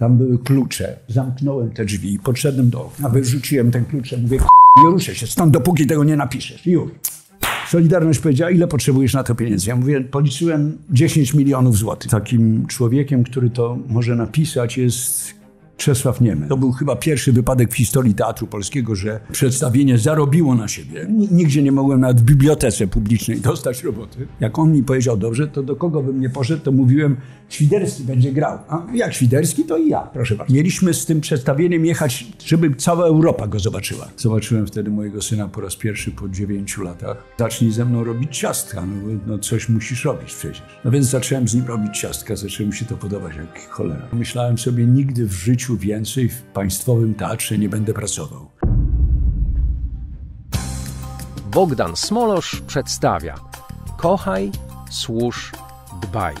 Tam były klucze. Zamknąłem te drzwi i podszedłem do okna. Wyrzuciłem ten klucz. Mówię, nie ruszę się stąd, dopóki tego nie napiszesz. Już. Solidarność powiedziała, ile potrzebujesz na to pieniędzy. Ja mówię, policzyłem 10 milionów złotych. Takim człowiekiem, który to może napisać, jest Czesław Niemen. To był chyba pierwszy wypadek w historii Teatru Polskiego, że przedstawienie zarobiło na siebie. Nigdzie nie mogłem nawet w bibliotece publicznej dostać roboty. Jak on mi powiedział, dobrze, to do kogo bym nie poszedł, to mówiłem, Świderski będzie grał. A jak Świderski, to i ja, proszę bardzo. Mieliśmy z tym przedstawieniem jechać, żeby cała Europa go zobaczyła. Zobaczyłem wtedy mojego syna po raz pierwszy po 9 latach. Zacznij ze mną robić ciastka, no coś musisz robić przecież. No więc zacząłem z nim robić ciastka, zaczęło mi się to podobać jak cholera. Myślałem sobie, nigdy w życiu więcej w Państwowym Teatrze nie będę pracował. Bogdan Smolorz przedstawia Kochaj, służ, dbaj.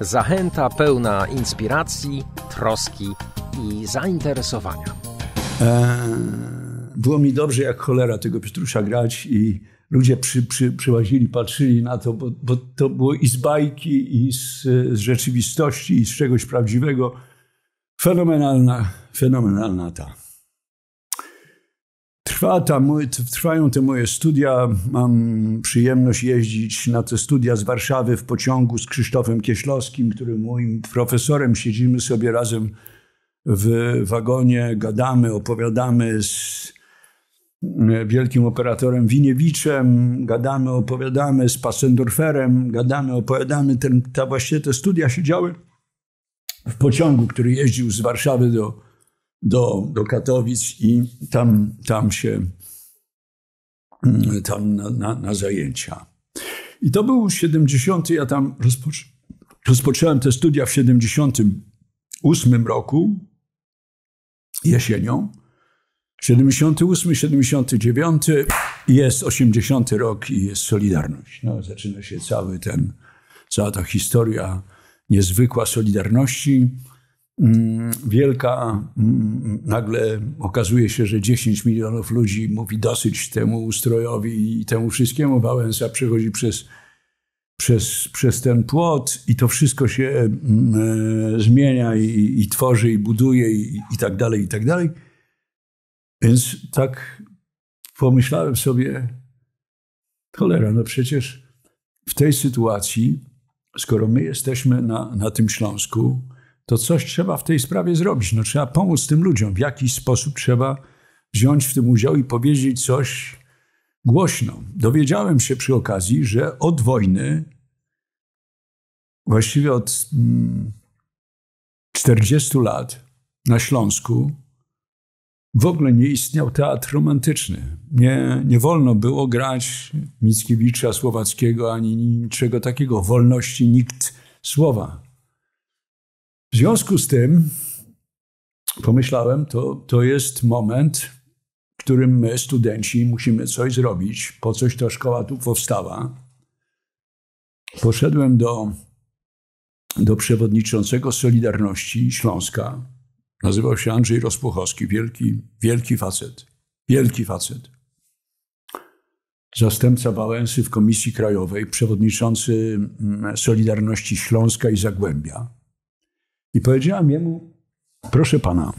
Zachęta pełna inspiracji, troski i zainteresowania. Było mi dobrze jak cholera tego Piotrusia grać i ludzie przyłazili, patrzyli na to, bo to było i z bajki, i z rzeczywistości, i z czegoś prawdziwego. Fenomenalna ta. Trwają te moje studia. Mam przyjemność jeździć na te studia z Warszawy w pociągu z Krzysztofem Kieślowskim, którym moim profesorem. Siedzimy sobie razem w wagonie, gadamy, opowiadamy z wielkim operatorem Winiewiczem, gadamy, opowiadamy z Passendorferem, gadamy, opowiadamy. Właśnie te studia się działy w pociągu, który jeździł z Warszawy do Katowic i tam na zajęcia. I to był 70. Ja tam rozpocząłem te studia w 78 roku, jesienią. 78, 79, jest 80 rok i jest Solidarność. No, zaczyna się cała ta historia niezwykła Solidarności, wielka. Nagle okazuje się, że 10 milionów ludzi mówi dosyć temu ustrojowi i temu wszystkiemu. Wałęsa przechodzi przez ten płot i to wszystko się zmienia i tworzy, i buduje, i tak dalej, i tak dalej. Więc tak pomyślałem sobie, cholera, no przecież w tej sytuacji, skoro my jesteśmy na tym Śląsku, to coś trzeba w tej sprawie zrobić. No, trzeba pomóc tym ludziom. W jakiś sposób trzeba wziąć w tym udział i powiedzieć coś głośno. Dowiedziałem się przy okazji, że od wojny, właściwie od 40 lat na Śląsku w ogóle nie istniał teatr romantyczny. Nie wolno było grać Mickiewicza, Słowackiego, ani niczego takiego. Wolności nikt słowa. W związku z tym pomyślałem, to jest moment, w którym my, studenci, musimy coś zrobić. Po coś ta szkoła tu powstała. Poszedłem do przewodniczącego Solidarności Śląska. Nazywał się Andrzej Rozpłochowski, wielki facet. Zastępca Wałęsy w Komisji Krajowej, przewodniczący Solidarności Śląska i Zagłębia. I powiedziałem jemu, proszę pana,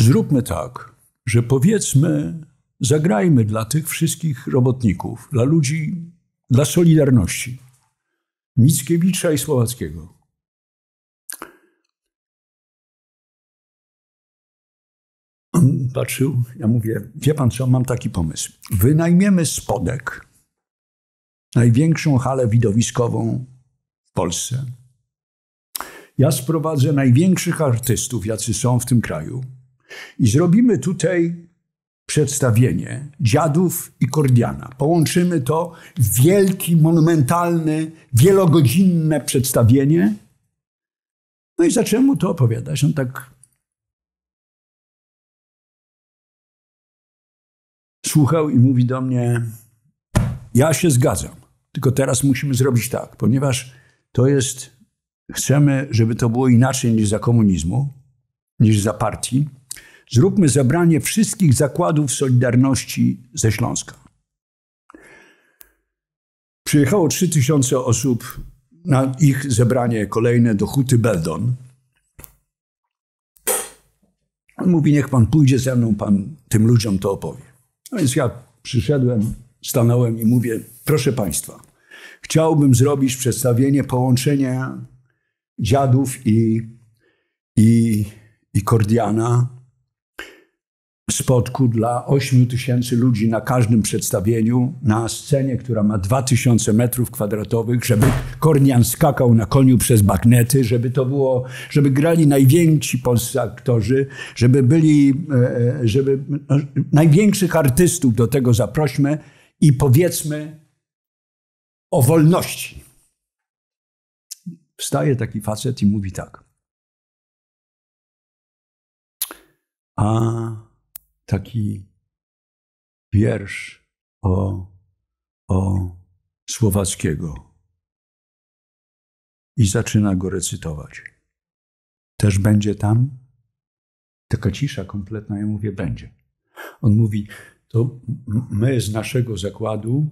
zróbmy tak, że powiedzmy, zagrajmy dla tych wszystkich robotników, dla ludzi, dla Solidarności. Mickiewicza i Słowackiego. On patrzył, ja mówię, wie pan co, mam taki pomysł. Wynajmiemy Spodek, największą halę widowiskową w Polsce. Ja sprowadzę największych artystów, jacy są w tym kraju i zrobimy tutaj przedstawienie Dziadów i Kordiana. Połączymy to w wielki, monumentalny, wielogodzinne przedstawienie. No i zacząłem mu to opowiadać. On tak słuchał i mówi do mnie, ja się zgadzam, tylko teraz musimy zrobić tak, ponieważ to jest, chcemy, żeby to było inaczej niż za komunizmu, niż za partii. Zróbmy zebranie wszystkich zakładów Solidarności ze Śląska. Przyjechało 3000 osób na ich zebranie kolejne do Huty Baildon. On mówi, niech pan pójdzie ze mną, pan tym ludziom to opowie. No więc ja przyszedłem, stanąłem i mówię, proszę państwa, chciałbym zrobić przedstawienie połączenia Dziadów i Kordiana, Spodku dla 8000 ludzi na każdym przedstawieniu, na scenie, która ma 2000 m², żeby Kordian skakał na koniu przez bagnety, żeby to było, żeby grali najwięksi polscy aktorzy, żeby byli, żeby największych artystów do tego zaprośmy i powiedzmy o wolności. Wstaje taki facet i mówi tak. A taki wiersz o Słowackiego i zaczyna go recytować. Też będzie tam? Taka cisza kompletna, ja mówię, będzie. On mówi, to my z naszego zakładu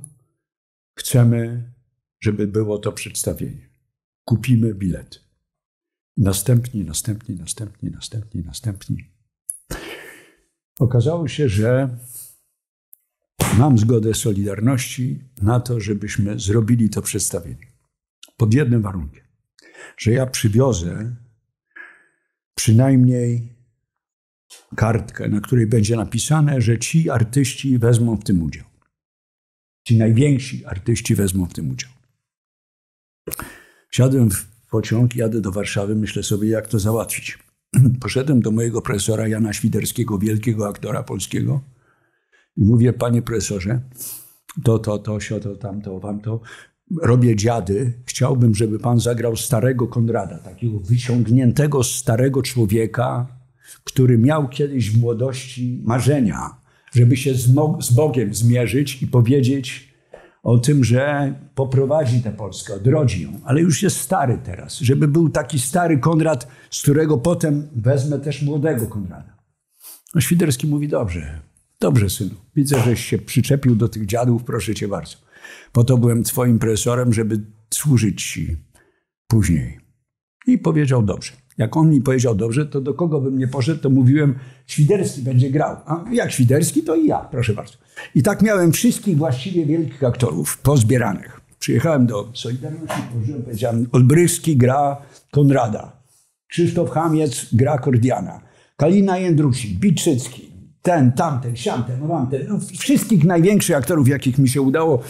chcemy, żeby było to przedstawienie. Kupimy bilet. Następni. Okazało się, że mam zgodę Solidarności na to, żebyśmy zrobili to przedstawienie. Pod jednym warunkiem, że ja przywiozę przynajmniej kartkę, na której będzie napisane, że ci artyści wezmą w tym udział. Ci najwięksi artyści wezmą w tym udział. Siadłem w pociąg, jadę do Warszawy, myślę sobie, jak to załatwić. Poszedłem do mojego profesora Jana Świderskiego, wielkiego aktora polskiego i mówię, panie profesorze, to, tamto, robię Dziady. Chciałbym, żeby pan zagrał starego Konrada, takiego wyciągniętego starego człowieka, który miał kiedyś w młodości marzenia, żeby się z Bogiem zmierzyć i powiedzieć o tym, że poprowadzi tę Polskę, odrodzi ją, ale już jest stary teraz, żeby był taki stary Konrad, z którego potem wezmę też młodego Konrada. No Świderski mówi, dobrze synu, widzę, żeś się przyczepił do tych Dziadów, proszę cię bardzo. Po to byłem twoim profesorem, żeby służyć ci później. I powiedział dobrze. Jak on mi powiedział dobrze, to do kogo bym nie poszedł, to mówiłem, Świderski będzie grał. A jak Świderski, to i ja, proszę bardzo. I tak miałem wszystkich właściwie wielkich aktorów pozbieranych. Przyjechałem do Solidarności, powiedziałem, Olbrychski gra Konrada, Krzysztof Chamiec gra Kordiana, Kalina Jędrusik, Biczycki, ten, tamten, siamten, wamten. No, wszystkich największych aktorów, jakich mi się udało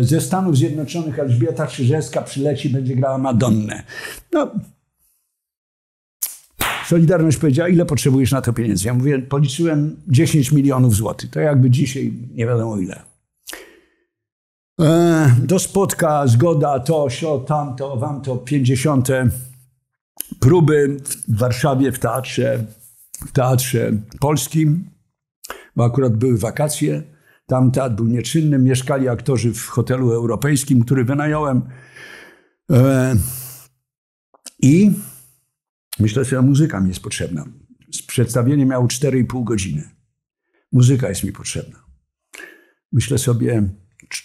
ze Stanów Zjednoczonych Elżbieta Krzyżewska przyleci, będzie grała Madonnę. No, Solidarność powiedziała, ile potrzebujesz na to pieniędzy? Ja mówię, policzyłem 10 milionów złotych. To jakby dzisiaj nie wiadomo ile. Do Spotka, zgoda, to, sio, tamto, wam to, 50. próby w Warszawie w Teatrze Polskim, bo akurat były wakacje. Tam teatr był nieczynny, mieszkali aktorzy w hotelu europejskim, który wynająłem. I myślę sobie, muzyka mi jest potrzebna. Przedstawienie miało 4,5 godziny. Muzyka jest mi potrzebna. Myślę sobie,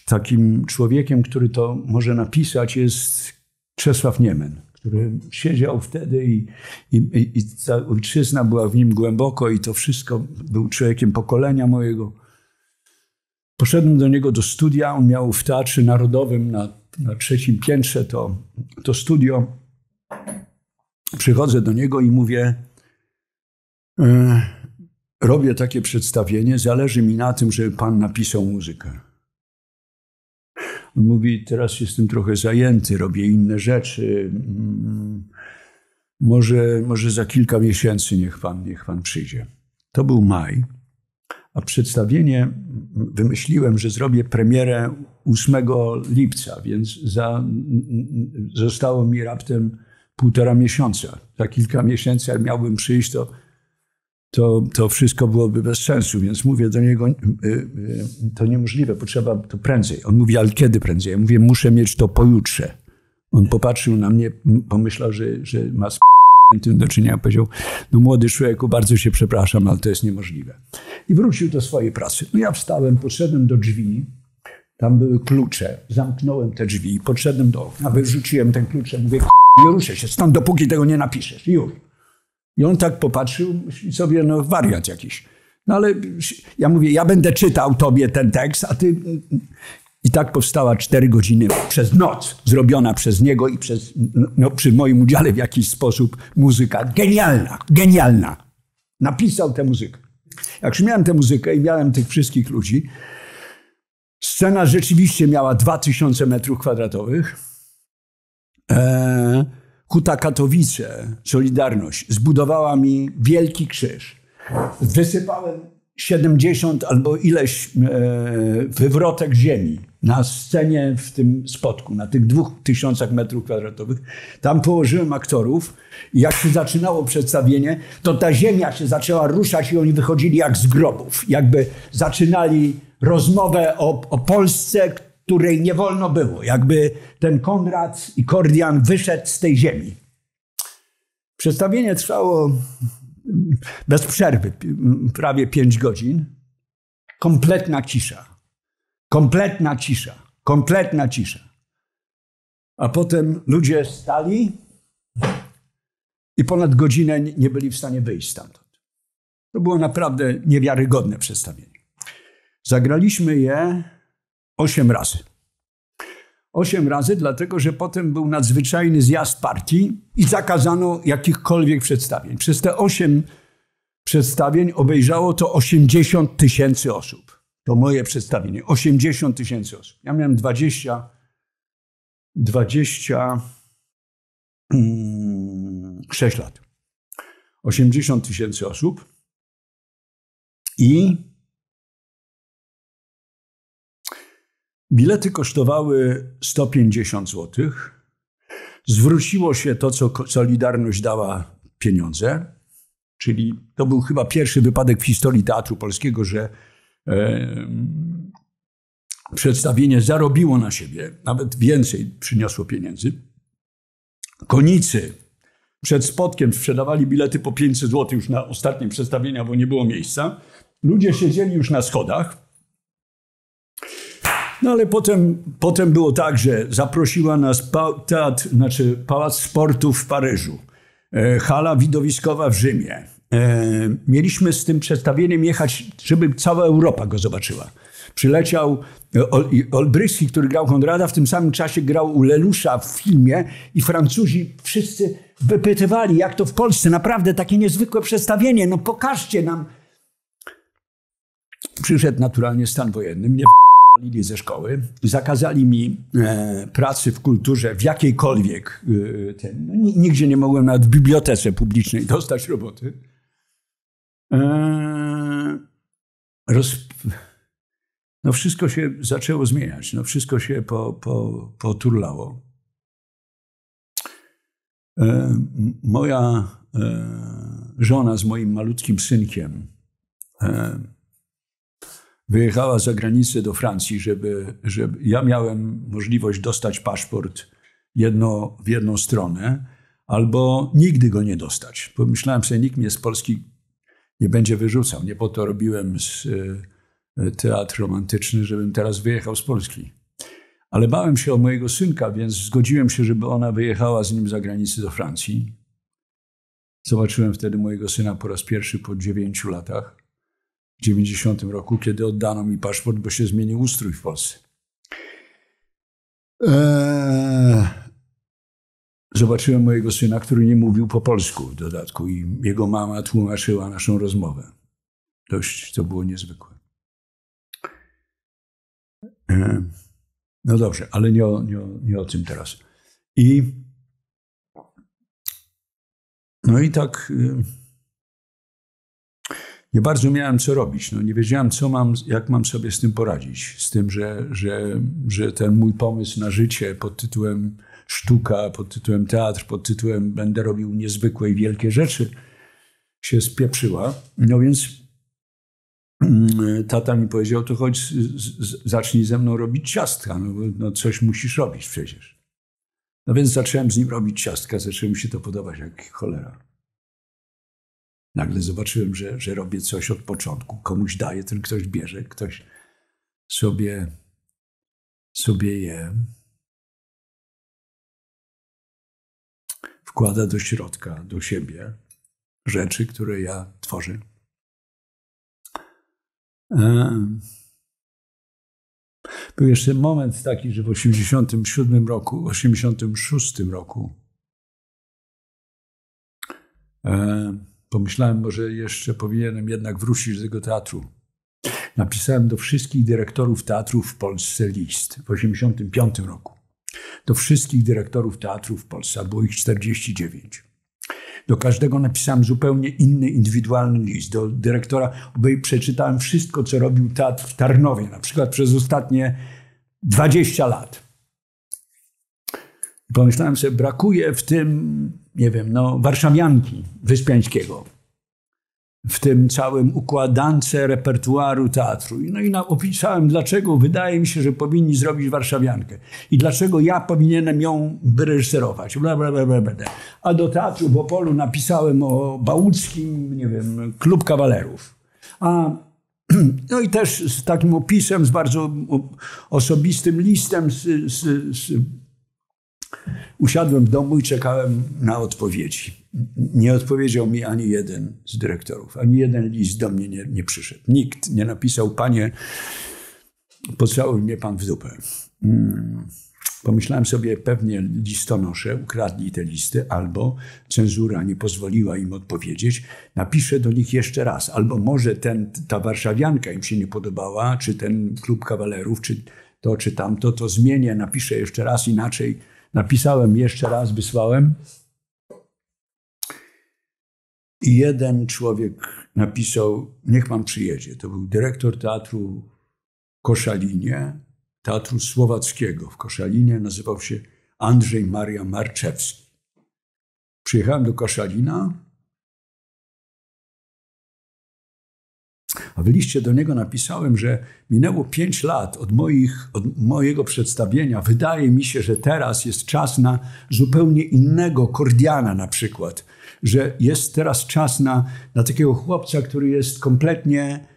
takim człowiekiem, który to może napisać, jest Czesław Niemen, który siedział wtedy i ta ojczyzna była w nim głęboko i to wszystko, był człowiekiem pokolenia mojego. Poszedłem do niego do studia, on miał w Teatrze Narodowym na 3. piętrze to studio. Przychodzę do niego i mówię, robię takie przedstawienie, zależy mi na tym, żeby pan napisał muzykę. On mówi, teraz jestem trochę zajęty, robię inne rzeczy, może za kilka miesięcy niech pan przyjdzie. To był maj. A przedstawienie wymyśliłem, że zrobię premierę 8 lipca, więc zostało mi raptem 1,5 miesiąca. Za kilka miesięcy, jak miałbym przyjść, to wszystko byłoby bez sensu. Więc mówię do niego, to niemożliwe, potrzeba to prędzej. On mówi, ale kiedy prędzej? Ja mówię, muszę mieć to pojutrze. On popatrzył na mnie, pomyślał, że ma z tym do czynienia. Powiedział, no młody człowieku, bardzo się przepraszam, ale to jest niemożliwe. I wrócił do swojej pracy. No ja wstałem, podszedłem do drzwi Tam były klucze. Zamknąłem te drzwi i podszedłem do okna, wyrzuciłem ten klucz. Mówię, nie ruszę się stąd, dopóki tego nie napiszesz. I już. I on tak popatrzył, myśli sobie, no wariat jakiś. No ale ja mówię, ja będę czytał tobie ten tekst, a ty... I tak powstała 4 godziny przez noc, zrobiona przez niego i przez, no, przy moim udziale w jakiś sposób muzyka. Genialna, genialna. Napisał tę muzykę. Jak miałem tę muzykę i miałem tych wszystkich ludzi, scena rzeczywiście miała 2000 m2. Huta Katowice, Solidarność, zbudowała mi wielki krzyż. Wysypałem 70 albo ileś wywrotek ziemi na scenie w tym Spodku, na tych 2000 m2. Tam położyłem aktorów i jak się zaczynało przedstawienie, to ta ziemia się zaczęła ruszać i oni wychodzili jak z grobów. Jakby zaczynali rozmowę o Polsce, której nie wolno było. Jakby ten Konrad i Kordian wyszedł z tej ziemi. Przedstawienie trwało bez przerwy prawie 5 godzin. Kompletna cisza. Kompletna cisza. Kompletna cisza. A potem ludzie stali i ponad godzinę nie byli w stanie wyjść stamtąd. To było naprawdę niewiarygodne przedstawienie. Zagraliśmy je 8 razy. 8 razy, dlatego że potem był nadzwyczajny zjazd partii i zakazano jakichkolwiek przedstawień. Przez te 8 przedstawień obejrzało to 80 000 osób. To moje przedstawienie. 80 000 osób. Ja miałem 26 lat. 80 000 osób i bilety kosztowały 150 zł. Zwróciło się to, co Solidarność dała pieniądze, czyli to był chyba pierwszy wypadek w historii Teatru Polskiego, że przedstawienie zarobiło na siebie, nawet więcej przyniosło pieniędzy. Konicy przed Spotkiem sprzedawali bilety po 500 zł już na ostatnie przedstawienia, bo nie było miejsca. Ludzie siedzieli już na schodach. No ale potem było tak, że zaprosiła nas Pałac Sportu w Paryżu, hala widowiskowa w Rzymie. Mieliśmy z tym przedstawieniem jechać, żeby cała Europa go zobaczyła. Przyleciał Olbrychski, który grał Konrada, w tym samym czasie grał u Lelusza w filmie i Francuzi wszyscy wypytywali, jak to w Polsce, naprawdę takie niezwykłe przedstawienie, no pokażcie nam. Przyszedł naturalnie stan wojenny, mnie ze szkoły, zakazali mi pracy w kulturze w jakiejkolwiek, nigdzie nie mogłem nawet w bibliotece publicznej dostać roboty. No wszystko się zaczęło zmieniać, no wszystko się poturlało. Moja żona z moim malutkim synkiem wyjechała za granicę do Francji, żeby... Ja miałem możliwość dostać paszport w jedną stronę, albo nigdy go nie dostać. Pomyślałem sobie, nikt mnie z Polski nie będzie wyrzucał. Nie po to robiłem teatr romantyczny, żebym teraz wyjechał z Polski. Ale bałem się o mojego synka, więc zgodziłem się, żeby ona wyjechała z nim za granicę do Francji. Zobaczyłem wtedy mojego syna po raz pierwszy po 9 latach. W 90 roku, kiedy oddano mi paszport, bo się zmienił ustrój w Polsce. Zobaczyłem mojego syna, który nie mówił po polsku w dodatku i jego mama tłumaczyła naszą rozmowę. Dość to było niezwykłe. No dobrze, ale nie o tym teraz. No i tak... Nie bardzo miałem co robić. No, nie wiedziałem, jak mam sobie z tym poradzić. Z tym, że ten mój pomysł na życie pod tytułem sztuka, pod tytułem teatr, pod tytułem będę robił niezwykłe i wielkie rzeczy się spieprzyła. No więc tata mi powiedział, to chodź, zacznij ze mną robić ciastka. No coś musisz robić przecież. No więc zacząłem z nim robić ciastka. Zaczęło mi się to podobać jak cholera. Nagle zobaczyłem, że robię coś od początku. Komuś daję, ten ktoś bierze, ktoś sobie sobie je wkłada do środka, do siebie, rzeczy, które ja tworzę. Był jeszcze moment taki, że w 86 roku pomyślałem, może jeszcze powinienem jednak wrócić do tego teatru. Napisałem do wszystkich dyrektorów teatrów w Polsce list w 85 roku. Do wszystkich dyrektorów teatrów w Polsce, a było ich 49. Do każdego napisałem zupełnie inny, indywidualny list. Do dyrektora przeczytałem wszystko, co robił teatr w Tarnowie, na przykład przez ostatnie 20 lat. I pomyślałem sobie, brakuje w tym, nie wiem, warszawianki Wyspiańskiego, w tym całym układance repertuaru teatru. No i opisałem, dlaczego wydaje mi się, że powinni zrobić warszawiankę i dlaczego ja powinienem ją wyreżyserować. Bla, bla, bla, bla, bla. A do teatru w Opolu napisałem o Bałuckim, nie wiem, Klub Kawalerów. No i też z takim opisem, z bardzo osobistym listem usiadłem w domu i czekałem na odpowiedzi. Nie odpowiedział mi ani jeden z dyrektorów, ani jeden list do mnie nie przyszedł. Nikt nie napisał, panie, pocałuj mnie pan w dupę. Pomyślałem sobie, pewnie listonosze ukradli te listy, albo cenzura nie pozwoliła im odpowiedzieć. Napiszę do nich jeszcze raz, albo może ta warszawianka im się nie podobała, czy ten klub kawalerów, czy tamto, to zmienię, napiszę jeszcze raz inaczej. Napisałem jeszcze raz, wysłałem. I jeden człowiek napisał, niech pan przyjedzie. To był dyrektor teatru w Koszalinie, Teatru Słowackiego w Koszalinie. Nazywał się Andrzej Maria Marczewski. Przyjechałem do Koszalina, a w liście do niego napisałem, że minęło 5 lat od mojego przedstawienia. Wydaje mi się, że teraz jest czas na zupełnie innego Kordiana na przykład. Że jest teraz czas na takiego chłopca, który jest kompletnie,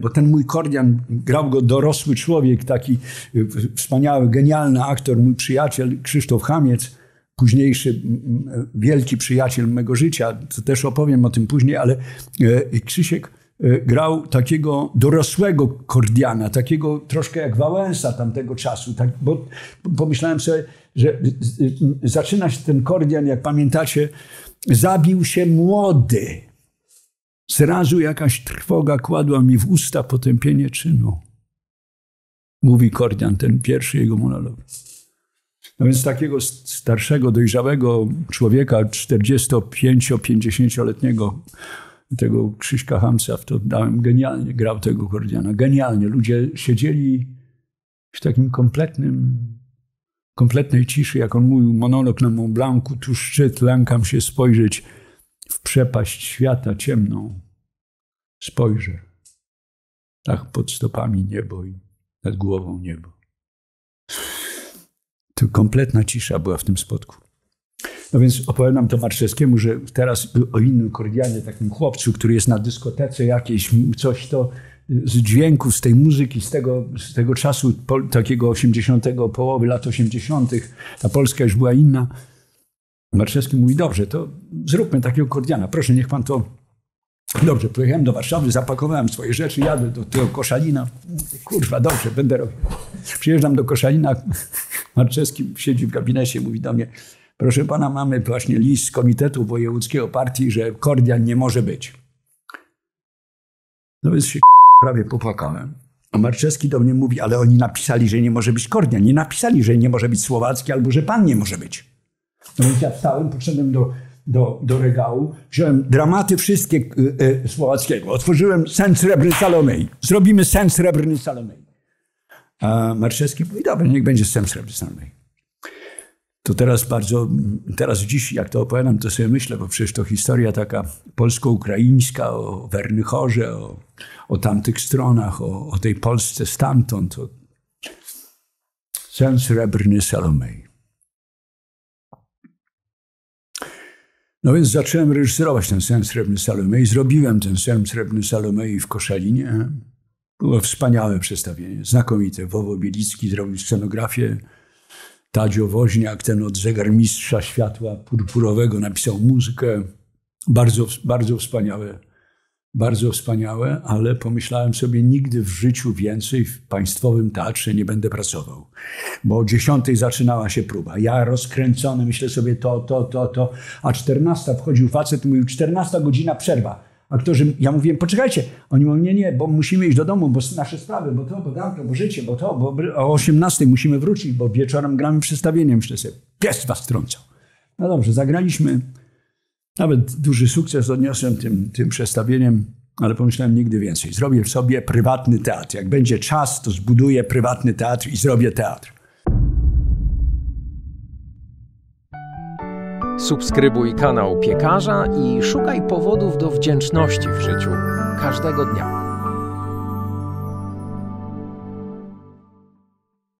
bo ten mój Kordian, grał go dorosły człowiek, taki wspaniały, genialny aktor, mój przyjaciel Krzysztof Chamiec, późniejszy wielki przyjaciel mego życia, to też opowiem o tym później, ale Krzysiek grał takiego dorosłego Kordiana, takiego troszkę jak Wałęsa tamtego czasu, tak, bo pomyślałem sobie, że zaczyna się ten Kordian, jak pamiętacie, zabił się młody. Zrazu jakaś trwoga kładła mi w usta potępienie czynu. Mówi Kordian, ten pierwszy jego monolog. No więc takiego starszego, dojrzałego człowieka, 45-50-letniego, tego Krzyśka Hamca, w to dałem, genialnie grał tego Kordiana. Genialnie. Ludzie siedzieli w takim kompletnej ciszy, jak on mówił, monolog na Mont Blancu, tu szczyt, lękam się spojrzeć w przepaść świata ciemną. Spojrzę. Tak pod stopami niebo i nad głową niebo. Tu kompletna cisza była w tym spotku. No więc opowiadam to Marczewskiemu, że teraz o innym Kordianie, takim chłopcu, który jest na dyskotece jakiejś, coś to z dźwięków, z tej muzyki, z tego czasu, takiego 80, połowy lat 80. Ta Polska już była inna. Marczewski mówi, dobrze, to zróbmy takiego Kordiana. Proszę, niech pan to... Dobrze, pojechałem do Warszawy, zapakowałem swoje rzeczy, jadę do tego Koszalina. Kurwa, dobrze, będę robił. Przyjeżdżam do Koszalina, Marczewski siedzi w gabinecie, mówi do mnie, proszę pana, mamy właśnie list z Komitetu Wojewódzkiego Partii, że Kordian nie może być. No więc się prawie popłakałem. A Marczewski do mnie mówi, ale oni napisali, że nie może być Kordian. Nie napisali, że nie może być Słowacki albo że pan nie może być. No więc ja wstałem, poszedłem do regału, wziąłem dramaty wszystkie Słowackiego. Otworzyłem Sen Srebrny Salomei. Zrobimy Sen Srebrny Salomei. A Marczewski mówi, dobra, niech będzie Sen Srebrny Salomei. To teraz dziś, jak to opowiadam, to sobie myślę, bo przecież to historia taka polsko-ukraińska o Wernychorze, o tamtych stronach, o tej Polsce stamtąd. Sen Srebrny Salomei. No więc zacząłem reżyserować ten Sen Srebrny Salomei. Zrobiłem ten Sen Srebrny Salomei w Koszalinie. Było wspaniałe przedstawienie, znakomite. Wowo Bielicki zrobił scenografię, Tadzio Woźniak, ten od zegarmistrza światła purpurowego, napisał muzykę. Bardzo, bardzo wspaniałe. Bardzo wspaniałe, ale pomyślałem sobie, nigdy w życiu więcej w Państwowym Teatrze nie będę pracował. Bo o 10:00 zaczynała się próba. Ja rozkręcony, myślę sobie to. A 14:00 wchodził facet i mówił, 14:00 godzina przerwa. Aktorzy, ja mówiłem, poczekajcie. Oni mówią, nie, bo musimy iść do domu, bo nasze sprawy, bo to, bo tamto, bo życie, bo to, bo o 18:00 musimy wrócić, bo wieczorem gramy przedstawieniem. Myślę sobie, pies was trącał. No dobrze, zagraliśmy. Nawet duży sukces odniosłem tym przestawieniem, ale pomyślałem nigdy więcej. Zrobię w sobie prywatny teatr. Jak będzie czas, to zbuduję prywatny teatr i zrobię teatr. Subskrybuj kanał Piekarza i szukaj powodów do wdzięczności w życiu każdego dnia.